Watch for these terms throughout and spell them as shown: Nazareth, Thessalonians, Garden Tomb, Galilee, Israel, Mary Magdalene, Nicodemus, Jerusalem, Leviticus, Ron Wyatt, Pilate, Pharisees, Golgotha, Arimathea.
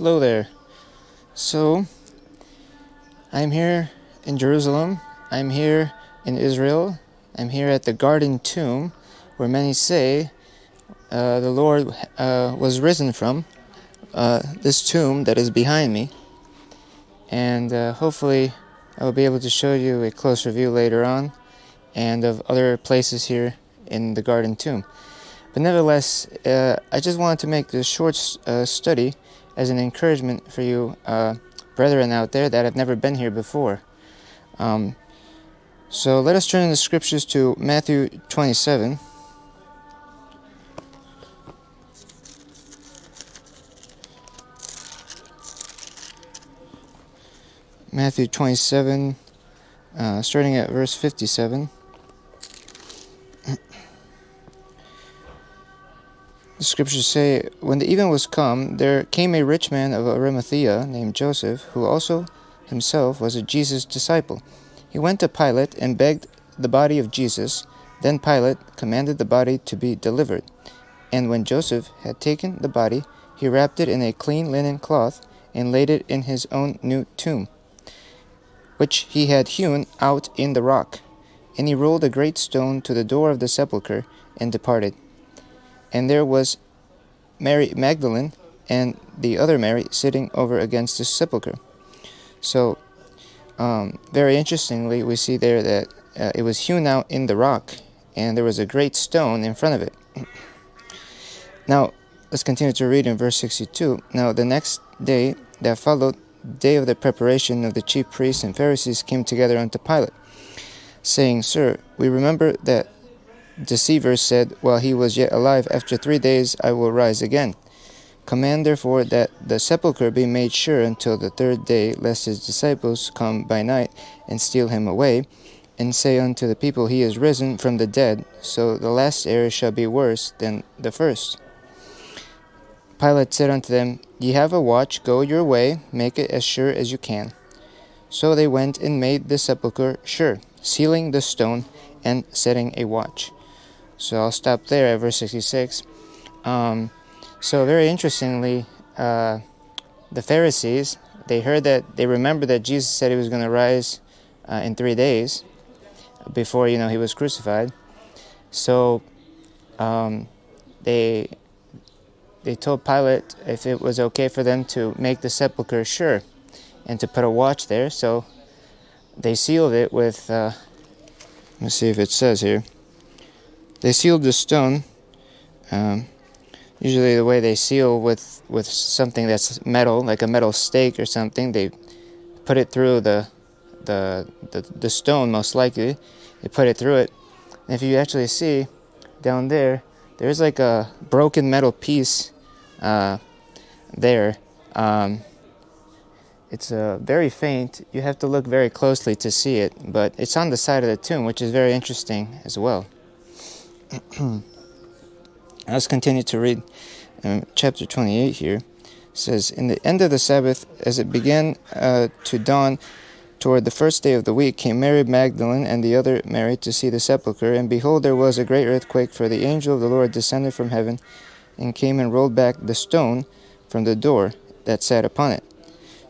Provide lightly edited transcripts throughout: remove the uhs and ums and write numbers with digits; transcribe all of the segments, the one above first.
Hello there. So, I'm here in Jerusalem. I'm here in Israel. I'm here at the Garden Tomb, where many say the Lord was risen from this tomb that is behind me. And hopefully I will be able to show you a closer view later on, and of other places here in the Garden Tomb. But nevertheless, I just wanted to make this short study as an encouragement for you brethren out there that have never been here before. So let us turn in the scriptures to Matthew 27. Matthew 27, starting at verse 57. The scriptures say, "When the even was come, there came a rich man of Arimathea named Joseph, who also himself was a Jesus disciple. He went to Pilate and begged the body of Jesus. Then Pilate commanded the body to be delivered. And when Joseph had taken the body, he wrapped it in a clean linen cloth and laid it in his own new tomb, which he had hewn out in the rock. And he rolled a great stone to the door of the sepulchre and departed. And there was Mary Magdalene and the other Mary sitting over against the sepulchre." So, very interestingly, we see there that it was hewn out in the rock, and there was a great stone in front of it. Now, let's continue to read in verse 62. "Now, the next day that followed, day of the preparation of the chief priests and Pharisees came together unto Pilate, saying, Sir, we remember that deceiver said, While he was yet alive, After 3 days I will rise again. Command therefore that the sepulchre be made sure until the third day, lest his disciples come by night and steal him away, and say unto the people, He is risen from the dead. So the last error shall be worse than the first. Pilate said unto them, Ye have a watch, go your way, make it as sure as you can. So they went and made the sepulchre sure, sealing the stone and setting a watch." So I'll stop there at verse 66. So very interestingly, the Pharisees, they remembered that Jesus said he was going to rise in 3 days before, he was crucified. So they told Pilate if it was okay for them to make the sepulchre sure and to put a watch there. So they sealed it with, let's see if it says here. They sealed the stone. Usually the way they seal with something that's metal, like a metal stake or something, they put it through the stone, most likely. They put it through it. And if you actually see down there, there's like a broken metal piece there. It's very faint. You have to look very closely to see it, but it's on the side of the tomb, which is very interesting as well. Let's continue to read chapter 28 here. It says, "In the end of the Sabbath, as it began to dawn toward the first day of the week, came Mary Magdalene and the other Mary to see the sepulchre. And behold, there was a great earthquake, for the angel of the Lord descended from heaven and came and rolled back the stone from the door that sat upon it."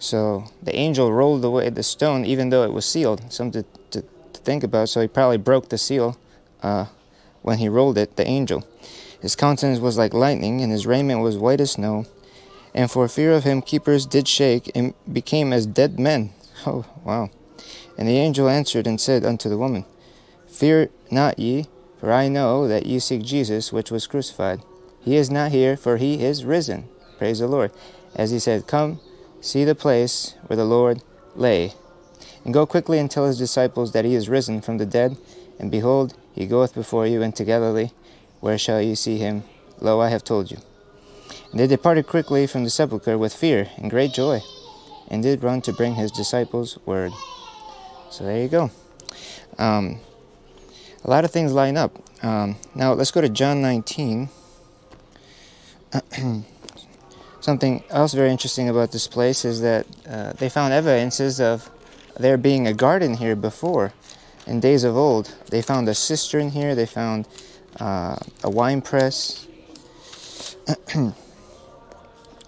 So the angel rolled away the stone, even though it was sealed. Something to think about. So he probably broke the seal when he rolled it, the angel. "His countenance was like lightning, and his raiment was white as snow. And for fear of him, keepers did shake, and became as dead men." Oh, wow. "And the angel answered and said unto the woman, Fear not ye, for I know that ye seek Jesus, which was crucified. He is not here, for he is risen." Praise the Lord. "As he said, Come, see the place where the Lord lay. And go quickly and tell his disciples that he is risen from the dead. And behold, he goeth before you into Galilee. Where shall ye see him? Lo, I have told you." And they departed quickly from the sepulchre with fear and great joy, and did run to bring his disciples word. So there you go. A lot of things line up. Now let's go to John 19. Something else very interesting about this place is that they found evidences of there being a garden here before. In days of old, they found a cistern here, they found a wine press.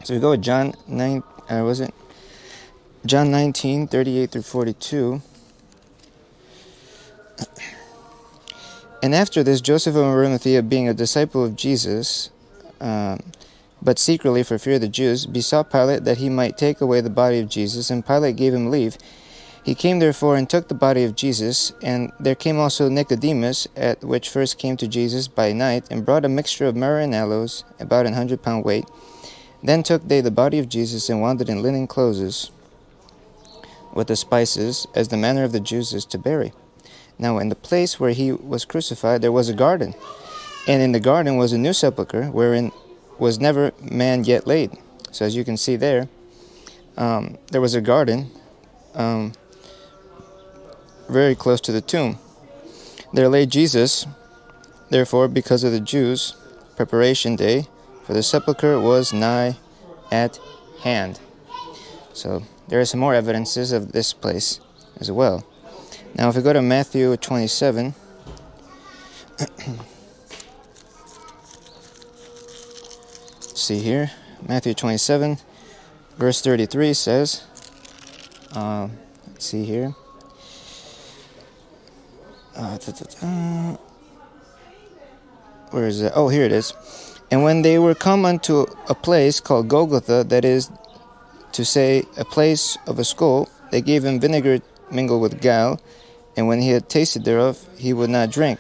So we go with John 19, 38 through 42. And after this, Joseph of Arimathea, being a disciple of Jesus, but secretly for fear of the Jews, besought Pilate that he might take away the body of Jesus, and Pilate gave him leave. He came therefore and took the body of Jesus, and there came also Nicodemus, at which first came to Jesus by night, and brought a mixture of myrrh and aloes, about 100 pound weight. Then took they the body of Jesus, and wound it in linen closes with the spices, as the manner of the Jews is to bury. Now in the place where he was crucified there was a garden, and in the garden was a new sepulchre, wherein was never man yet laid. So as you can see there, there was a garden very close to the tomb. There lay Jesus, therefore, because of the Jews' preparation day, for the sepulchre was nigh at hand. So there are some more evidences of this place as well. Now if we go to Matthew 27, see here, Matthew 27, verse 33 says, let's see here, where is it? Oh, here it is. And when they were come unto a place called Golgotha, that is to say, a place of a skull, they gave him vinegar mingled with gall, and when he had tasted thereof, he would not drink.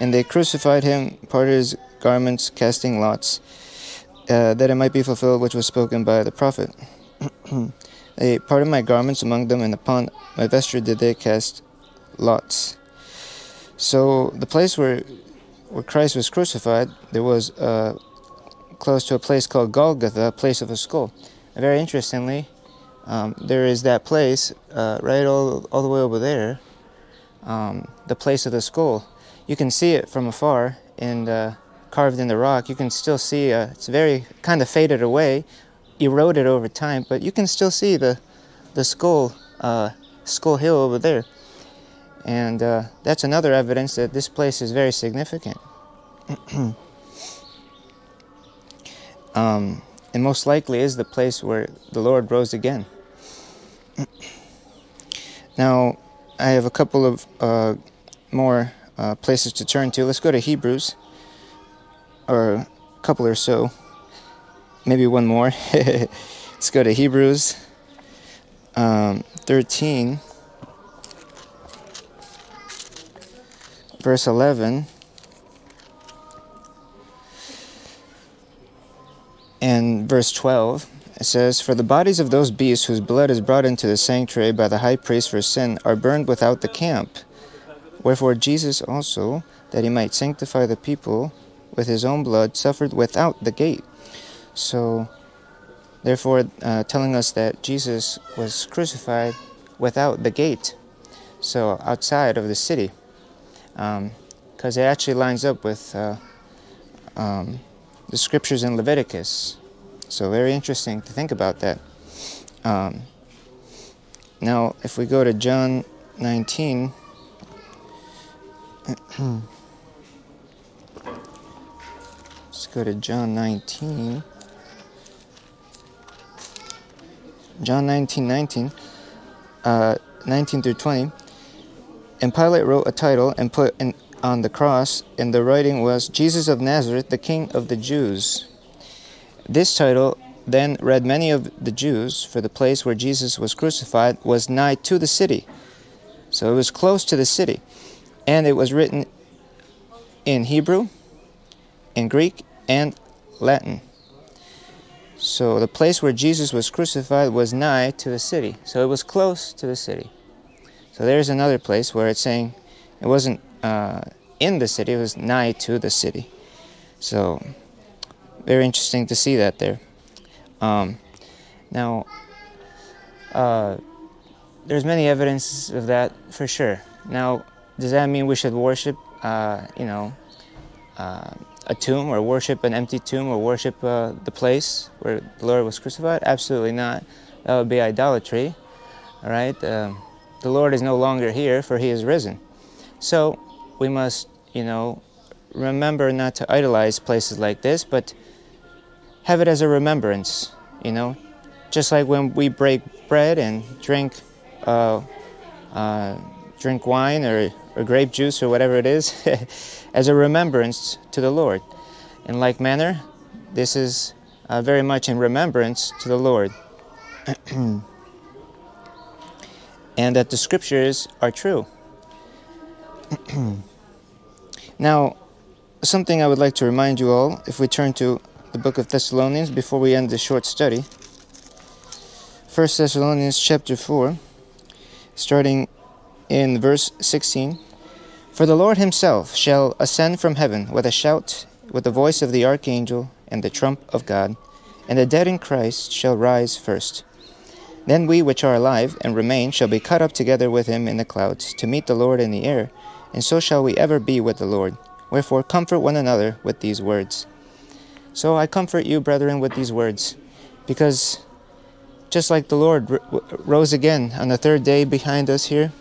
And they crucified him, parted his garments, casting lots, that it might be fulfilled which was spoken by the prophet. They parted my garments among them, and upon my vesture did they cast lots. So the place where Christ was crucified, there was close to a place called Golgotha, a place of a skull. And very interestingly, there is that place right all the way over there, the place of the skull. You can see it from afar, and carved in the rock, you can still see, it's very kind of faded away, eroded over time, but you can still see the skull, Skull Hill over there. And that's another evidence that this place is very significant. And most likely is the place where the Lord rose again. Now, I have a couple of more places to turn to. Let's go to Hebrews. Or a couple or so, maybe one more. Let's go to Hebrews 13, verse 11, and verse 12. It says, "For the bodies of those beasts whose blood is brought into the sanctuary by the high priest for sin are burned without the camp. Wherefore Jesus also, that he might sanctify the people with his own blood, suffered without the gate." So, therefore, telling us that Jesus was crucified without the gate, so outside of the city, because it actually lines up with the scriptures in Leviticus. So very interesting to think about that. Now, if we go to John 19, go to John 19. John 19 through 20. And Pilate wrote a title and put on the cross, and the writing was, "Jesus of Nazareth, the King of the Jews." This title then read many of the Jews, for the place where Jesus was crucified was nigh to the city. So it was close to the city. And it was written in Hebrew, in Greek, and Latin. So the place where Jesus was crucified was nigh to the city. So it was close to the city. So there's another place where it's saying it wasn't in the city, it was nigh to the city. So very interesting to see that there. Now, there's many evidences of that for sure. Now, does that mean we should worship, a tomb, or worship an empty tomb, or worship the place where the Lord was crucified? Absolutely not. That would be idolatry. All right. The Lord is no longer here, for he is risen. So we must, remember not to idolize places like this, but have it as a remembrance, you know? Just like when we break bread and drink drink wine or grape juice or whatever it is, as a remembrance to the Lord. In like manner, this is very much in remembrance to the Lord. And that the scriptures are true. Now, something I would like to remind you all, if we turn to the book of Thessalonians before we end this short study. 1 Thessalonians chapter 4, starting in verse 16. For the Lord himself shall ascend from heaven with a shout, with the voice of the archangel, and the trump of God, and the dead in Christ shall rise first. Then we which are alive and remain shall be caught up together with him in the clouds, to meet the Lord in the air, and so shall we ever be with the Lord. Wherefore comfort one another with these words. So I comfort you, brethren, with these words, because just like the Lord rose again on the third day behind us here,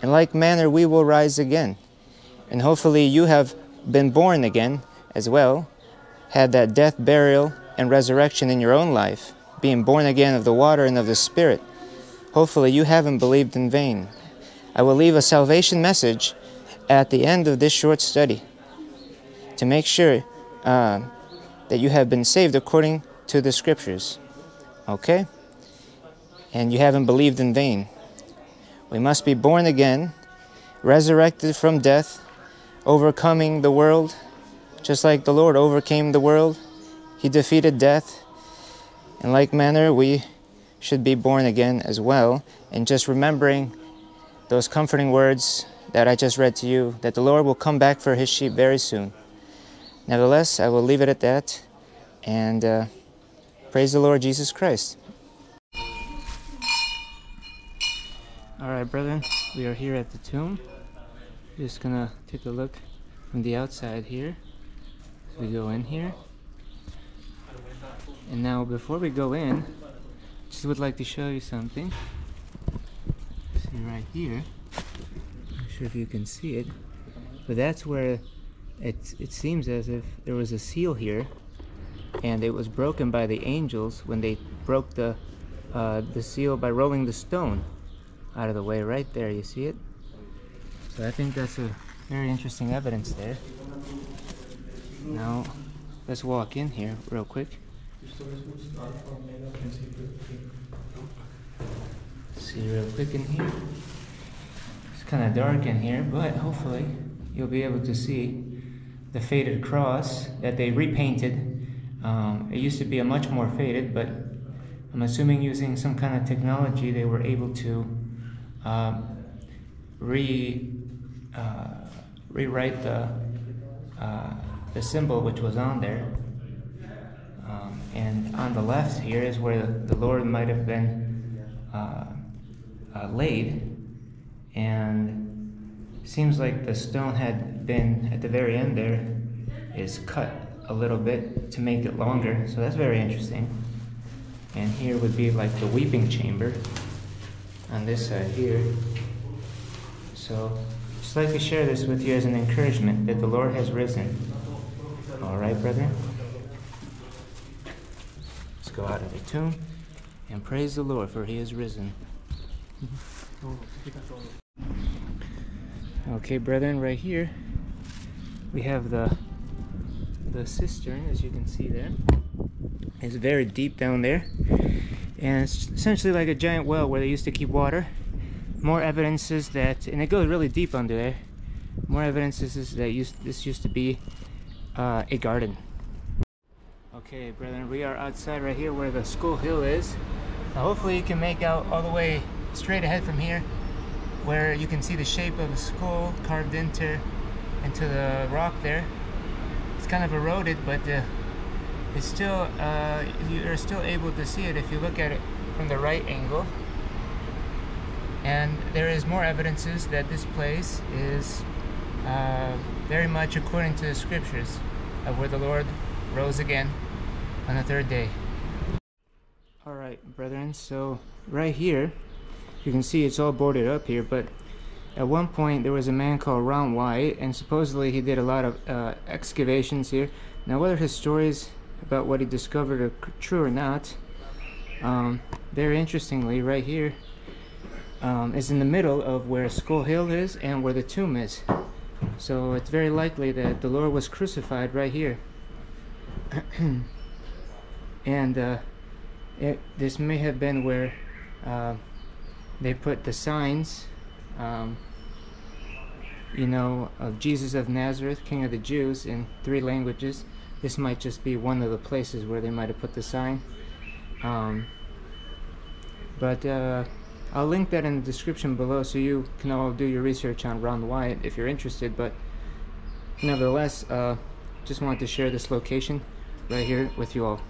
in like manner we will rise again. And hopefully you have been born again as well, had that death, burial, and resurrection in your own life, being born again of the water and of the Spirit. Hopefully you haven't believed in vain. I will leave a salvation message at the end of this short study to make sure that you have been saved according to the Scriptures, okay? And you haven't believed in vain. We must be born again, resurrected from death, overcoming the world, just like the Lord overcame the world. He defeated death. In like manner, we should be born again as well. And just remembering those comforting words that I just read to you, that the Lord will come back for his sheep very soon. Nevertheless, I will leave it at that. And praise the Lord Jesus Christ. All right, brethren, we are here at the tomb. Just gonna take a look from the outside here. So we go in here. And now, before we go in, just would like to show you something. See right here. Not sure if you can see it, but that's where it seems as if there was a seal here, and it was broken by the angels when they broke the seal by rolling the stone out of the way. Right there, you see it. So I think that's a very interesting evidence there. Now, let's walk in here real quick. See real quick in here. It's kind of dark in here, but hopefully you'll be able to see the faded cross that they repainted. It used to be a much more faded, but I'm assuming using some kind of technology they were able to rewrite the symbol which was on there. And on the left here is where the Lord might have been laid, and seems like the stone had been, at the very end there, is cut a little bit to make it longer, so that's very interesting. And here would be like the weeping chamber on this side here. So just like to share this with you as an encouragement that the Lord has risen. All right, brethren? Go out of the tomb and praise the Lord, for he is risen. Okay, brethren, right here we have the cistern, as you can see there. It's very deep down there, and it's essentially like a giant well where they used to keep water. More evidences that, and it goes really deep under there, more evidences that this used to be a garden. Okay, brethren, we are outside right here where the school hill is. Now hopefully you can make out all the way straight ahead from here, where you can see the shape of the school carved into the rock there. It's kind of eroded, but it's still you're still able to see it if you look at it from the right angle. And there is more evidences that this place is very much according to the scriptures of where the Lord rose again on the third day. Alright, brethren, so right here you can see it's all boarded up here, but at one point there was a man called Ron Wyatt, and supposedly he did a lot of excavations here. Now whether his stories about what he discovered are true or not. Very interestingly, right here is in the middle of where Skull Hill is and where the tomb is. So it's very likely that the Lord was crucified right here. And this may have been where they put the signs, you know, of Jesus of Nazareth, King of the Jews, in 3 languages. This might just be one of the places where they might have put the sign. But I'll link that in the description below so you can all do your research on Ron Wyatt if you're interested. But nevertheless, just wanted to share this location right here with you all.